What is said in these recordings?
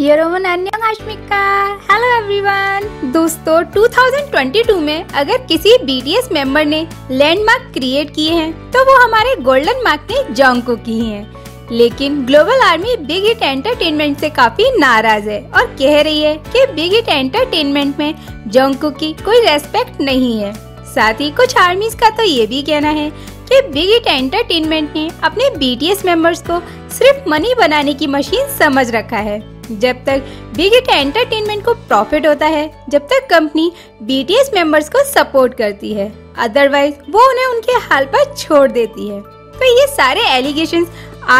यरोवन अन्यंग आश्मिका, hello everyone. दोस्तों 2022 में अगर किसी BTS मेंबर ने लैंडमार्क क्रिएट किए हैं तो वो हमारे गोल्डन मार्क ने जंगकुक की हैं। लेकिन global army Big Hit Entertainment से काफी नाराज है और कह रही है कि बिग हिट एंटरटेनमेंट में जंगकुक की कोई रेस्पेक्ट नहीं है। साथ ही कुछ आर्मीज का तो ये भी कहना है कि बिग हिट एंटरटेनमेंट ने अपने BTS मेंबर्स को सिर्फ मनी बनाने की मशीन समझ रखा है। जब तक बिग हिट एंटरटेनमेंट को प्रॉफिट होता है, जब तक कंपनी BTS मेंबर्स को सपोर्ट करती है, अदरवाइज वो उन्हें उनके हाल पर छोड़ देती है। तो ये सारे allegations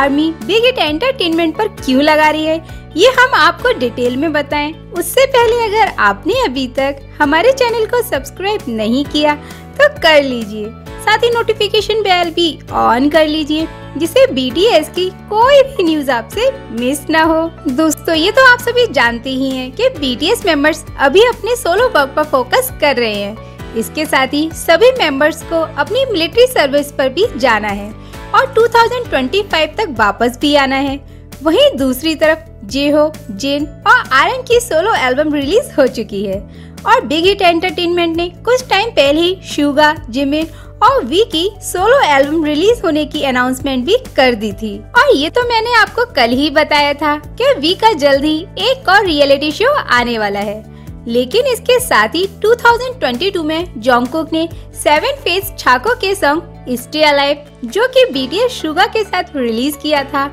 army Big Hit Entertainment पर क्यों लगा रही है, ये हम आपको डिटेल में बताएं। उससे पहले अगर आपने अभी तक हमारे चैनल को सब्सक्राइब नहीं किया तो कर लीजिए, साथ ही नोटिफिकेशन बेल भी ऑन कर लीजिए जिससे BTS की कोई भी न्यूज आपसे मिस ना हो। दोस्तों ये तो आप सभी जानते ही हैं कि BTS मेंबर्स अभी अपने सोलो वर्क पर फोकस कर रहे हैं। इसके साथ ही सभी मेंबर्स को अपनी मिलिट्री सर्विस पर भी जाना है और 2025 तक वापस भी आना है। वहीं दूसरी तरफ J-Hope, जिन और RM की सोलो एल्बम रिलीज हो चुकी है और बिग हिट एंटरटेनमेंट ने कुछ टाइम पहले ही Suga, जिमिन और V की सोलो एल्बम रिलीज होने की अनाउंसमेंट भी कर दी थी। और ये तो मैंने आपको कल ही बताया था कि V का जल्द ही एक और रियलिटी शो आने वाला है। लेकिन इसके साथ ही 2022 में जोंगकुक ने 7 फेस छाको के सॉन्ग स्टे अलाइव, जो कि BTS Suga के साथ रिलीज किया था,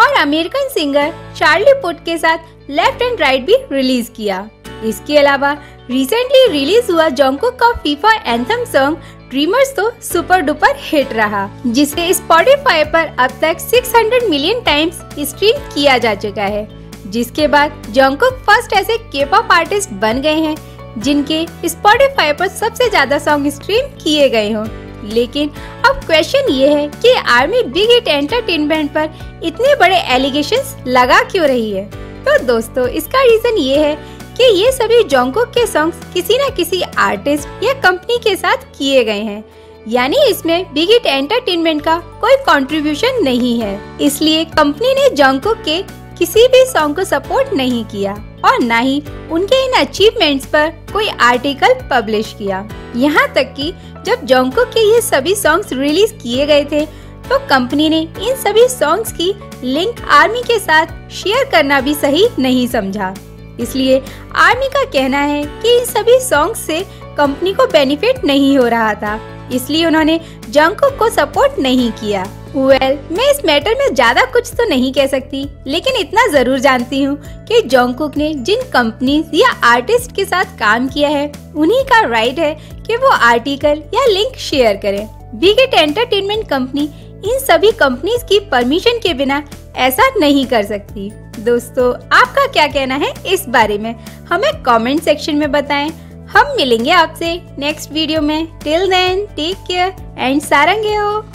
और अमेरिकन सिंगर चार्ली पुथ के साथ लेफ्ट एंड राइट भी रिलीज किया। इसके अलावा रिसेंटली रिलीज हुआ जोंगकुक का फीफा एंथम सॉन्ग ड्रीमर्स तो सुपर डुपर हिट रहा, जिसे स्पॉटिफाई पर अब तक 600 मिलियन टाइम्स स्ट्रीम किया जा चुका है। जिसके बाद जोंगकुक फर्स्ट ऐसे के-पॉप आर्टिस्ट बन गए हैं जिनके स्पॉटिफाई पर सबसे ज्यादा सॉन्ग स्ट्रीम किए गए हों। लेकिन अब क्वेश्चन ये है कि आर्मी बिग हिट एंटरटेनमेंट पर इतने बड़े एलिगेशंस लगा क्यों रही है। तो दोस्तों इसका रीजन ये है कि ये सभी जोंगकुक के सॉन्ग्स किसी न किसी आर्टिस्ट या कंपनी के साथ किए गए हैं, यानी इसमें बिग हिट एंटरटेनमेंट का कोई कंट्रीब्यूशन नहीं है। इसलिए कंपनी ने जोंगकुक के किसी भी सॉन्ग को सपोर्ट नहीं किया और न ही उनके इन अचीवमेंट्स पर कोई आर्टिकल पब्लिश किया। यहाँ तक कि जब जोंगकुक के ये सभी सॉन्ग्स रिलीज किए गए थे तो कंपनी ने इन सभी सॉन्ग्स की लिंक आर्मी के साथ शेयर करना भी सही नहीं समझा। इसलिए आर्मी का कहना है कि इन सभी सॉन्ग से कंपनी को बेनिफिट नहीं हो रहा था, इसलिए उन्होंने जंगकुक को सपोर्ट नहीं किया। मैं इस मैटर में ज्यादा कुछ तो नहीं कह सकती, लेकिन इतना जरूर जानती हूँ कि जोंगकुक ने जिन कंपनीज या आर्टिस्ट के साथ काम किया है उन्हीं का राइट है कि वो आर्टिकल या लिंक शेयर करें। बिग हिट एंटरटेनमेंट कंपनी इन सभी कंपनीज की परमिशन के बिना ऐसा नहीं कर सकती। दोस्तों आपका क्या कहना है इस बारे में हमें कमेंट सेक्शन में बताएं। हम मिलेंगे आपसे नेक्स्ट वीडियो में। Till then take care and सारंगे हो।